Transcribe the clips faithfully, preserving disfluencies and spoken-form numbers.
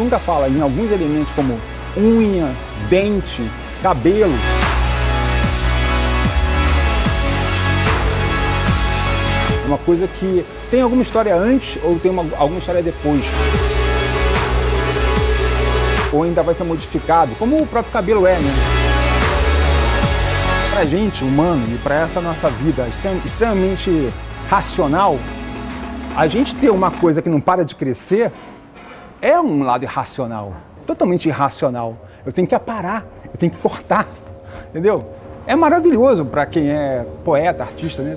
Tunga fala em alguns elementos como unha, dente, cabelo. É uma coisa que tem alguma história antes ou tem uma, alguma história depois. Ou ainda vai ser modificado, como o próprio cabelo é, né? Pra gente, humano, e pra essa nossa vida extremamente racional, a gente ter uma coisa que não para de crescer é um lado irracional, totalmente irracional. Eu tenho que aparar, eu tenho que cortar, entendeu? É maravilhoso pra quem é poeta, artista, né?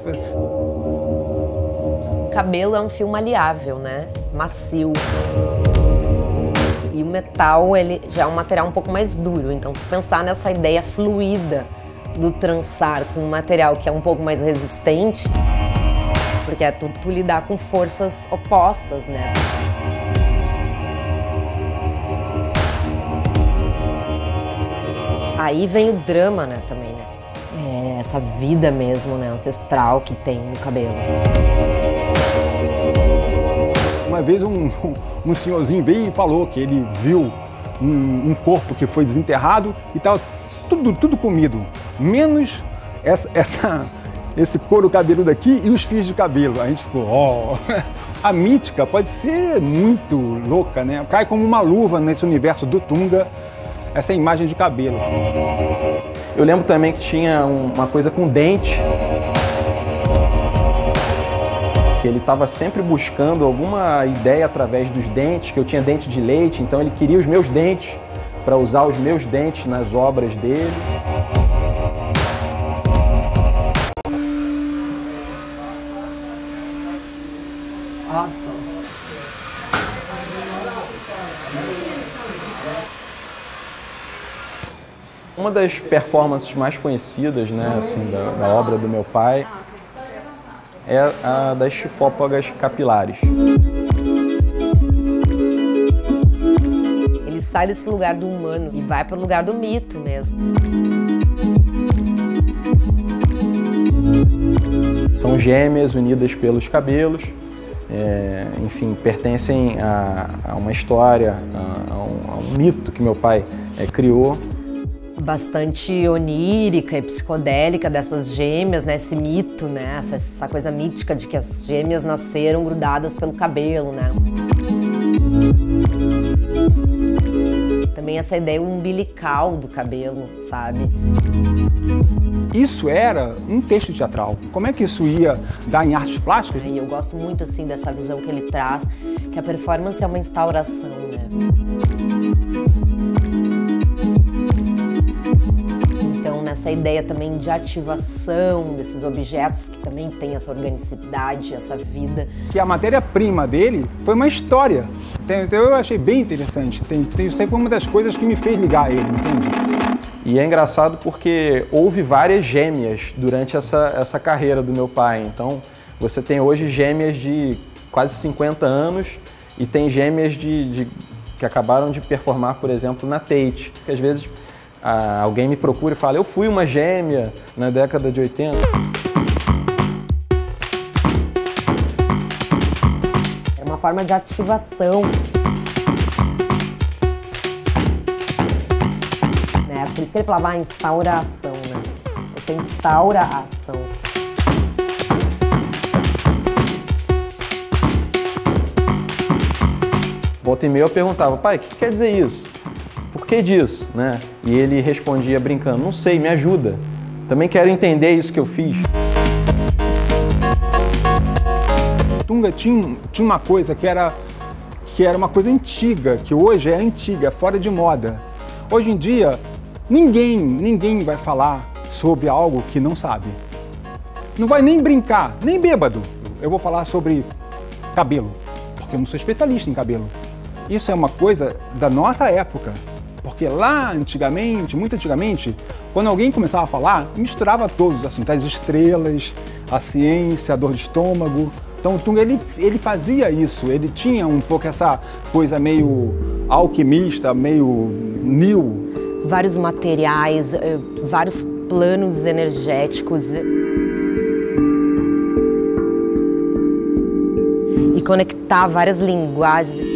Cabelo é um fio maleável, né? Macio. E o metal, ele já é um material um pouco mais duro, então pensar nessa ideia fluida do trançar com um material que é um pouco mais resistente, porque é tu, tu lidar com forças opostas, né? Aí vem o drama, né, também, né? É essa vida mesmo, né, ancestral que tem no cabelo. Uma vez um, um senhorzinho veio e falou que ele viu um, um corpo que foi desenterrado e estava tudo, tudo comido, menos essa, essa, esse couro cabeludo aqui e os fios de cabelo. A gente ficou, ó... Oh. A mítica pode ser muito louca, né? Cai como uma luva nesse universo do Tunga, essa imagem de cabelo. Eu lembro também que tinha uma coisa com dente. Ele estava sempre buscando alguma ideia através dos dentes, que eu tinha dente de leite, então ele queria os meus dentes, para usar os meus dentes nas obras dele. Nossa! Uma das performances mais conhecidas, né, assim, da, da obra do meu pai, é a das xifópagas capilares. Ele sai desse lugar do humano e vai para o lugar do mito mesmo. São gêmeas unidas pelos cabelos, é, enfim, pertencem a, a uma história, a, a, um, a um mito que meu pai é, criou. Bastante onírica e psicodélica dessas gêmeas, né? Esse mito, né? Essa, essa coisa mítica de que as gêmeas nasceram grudadas pelo cabelo, né? Também essa ideia umbilical do cabelo, sabe? Isso era um texto teatral. Como é que isso ia dar em artes plásticas? E eu gosto muito, assim, dessa visão que ele traz, que a performance é uma instauração, né? Essa ideia também de ativação desses objetos que também tem essa organicidade, essa vida. Que a matéria-prima dele foi uma história. Então eu achei bem interessante. Isso aí foi uma das coisas que me fez ligar a ele, entende? E é engraçado porque houve várias gêmeas durante essa, essa carreira do meu pai. Então você tem hoje gêmeas de quase cinquenta anos e tem gêmeas de, de, que acabaram de performar, por exemplo, na Tate. Que às vezes Ah, alguém me procura e fala, eu fui uma gêmea na década de oitenta. É uma forma de ativação. Né? Por isso que ele falava, ah, instaura a ação, né? Você instaura a ação. Volta e meia eu perguntava, pai, o que quer dizer isso? Por que disso, né? E ele respondia brincando, não sei, me ajuda. Também quero entender isso que eu fiz. Tunga tinha, tinha uma coisa que era, que era uma coisa antiga, que hoje é antiga, fora de moda. Hoje em dia, ninguém, ninguém vai falar sobre algo que não sabe. Não vai nem brincar, nem bêbado. Eu vou falar sobre cabelo, porque eu não sou especialista em cabelo. Isso é uma coisa da nossa época. Porque lá antigamente, muito antigamente, quando alguém começava a falar, misturava todos os assuntos, as estrelas, a ciência, a dor de estômago. Então o Tunga, ele, ele fazia isso, ele tinha um pouco essa coisa meio alquimista, meio new. Vários materiais, vários planos energéticos. E conectar várias linguagens.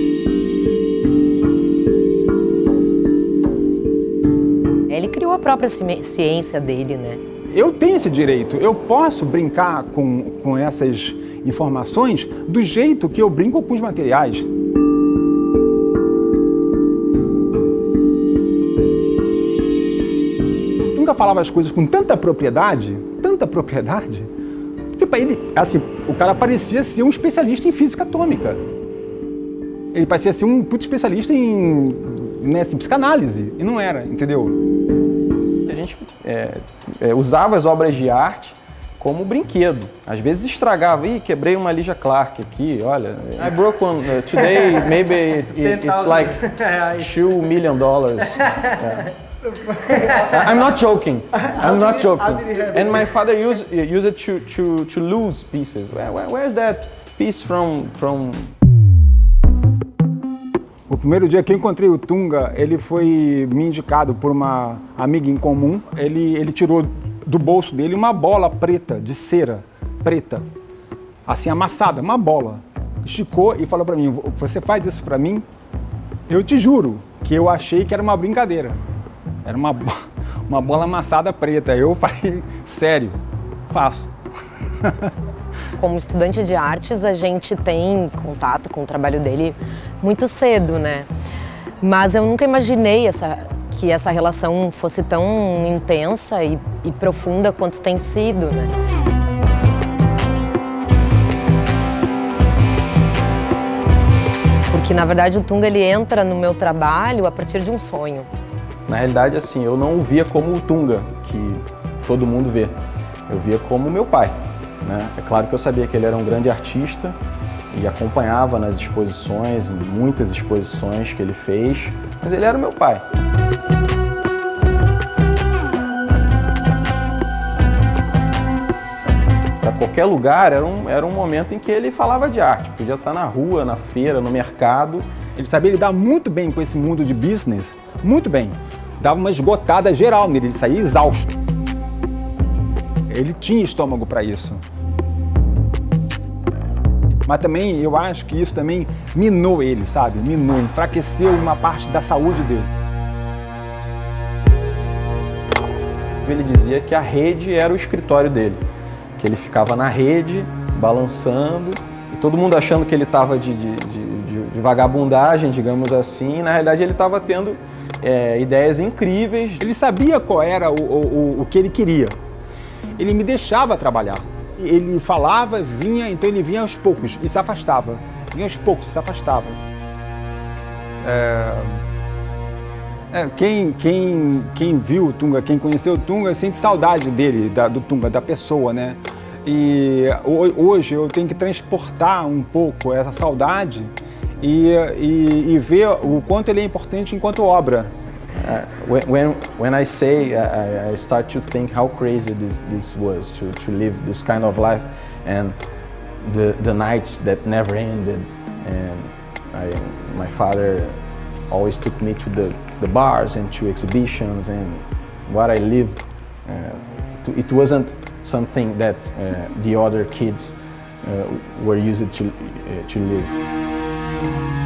né? Ele criou a própria ciência dele, né? Eu tenho esse direito, eu posso brincar com, com essas informações do jeito que eu brinco com os materiais. Nunca falava as coisas com tanta propriedade, tanta propriedade, que para ele, assim, o cara parecia ser um especialista em física atômica. Ele parecia ser um puto especialista em, né, assim, psicanálise, e não era, entendeu? A gente é, é, usava as obras de arte como brinquedo. Às vezes estragava, ih, quebrei uma Ligia Clark aqui, olha. I broke one, uh, today maybe it, it, it's like two million dollars. Yeah. I'm not joking. I'm not joking. And my father used used it to to to lose pieces. Where, where, where's that piece from from? O primeiro dia que eu encontrei o Tunga, ele foi me indicado por uma amiga em comum. Ele ele tirou do bolso dele uma bola preta de cera preta, assim amassada, uma bola. Esticou e falou para mim: "Você faz isso para mim?" Eu te juro que eu achei que era uma brincadeira. Era uma, uma bola amassada preta. Eu falei, sério, faço. Como estudante de artes, a gente tem contato com o trabalho dele muito cedo, né? Mas eu nunca imaginei essa, que essa relação fosse tão intensa e, e profunda quanto tem sido, né? Porque, na verdade, o Tunga ele entra no meu trabalho a partir de um sonho. Na realidade, assim, eu não o via como o Tunga, que todo mundo vê. Eu via como meu pai, né? É claro que eu sabia que ele era um grande artista e acompanhava nas exposições, em muitas exposições que ele fez, mas ele era o meu pai. Para qualquer lugar, era um, era um momento em que ele falava de arte. Podia estar na rua, na feira, no mercado. Ele sabia lidar muito bem com esse mundo de business, muito bem. Dava uma esgotada geral nele, ele saía exausto. Ele tinha estômago para isso. Mas também, eu acho que isso também minou ele, sabe? Minou, enfraqueceu uma parte da saúde dele. Ele dizia que a rede era o escritório dele, que ele ficava na rede, balançando, e todo mundo achando que ele estava de, de, de de vagabundagem, digamos assim. Na realidade, ele estava tendo é, ideias incríveis. Ele sabia qual era o, o, o que ele queria. Ele me deixava trabalhar. Ele falava, vinha, então ele vinha aos poucos e se afastava. Vinha aos poucos e se afastava. É... É, quem, quem, quem viu o Tunga, quem conheceu o Tunga, sente saudade dele, da, do Tunga, da pessoa, né? E hoje eu tenho que transportar um pouco essa saudade E, e, e ver o quanto ele é importante enquanto obra. Uh, when when I say uh, I start to think how crazy this this was to to live this kind of life and the the nights that never ended, and I, my father always took me to the the bars and to exhibitions, and what I lived uh, to, it wasn't something that uh, the other kids uh, were used to uh, to live. Thank you.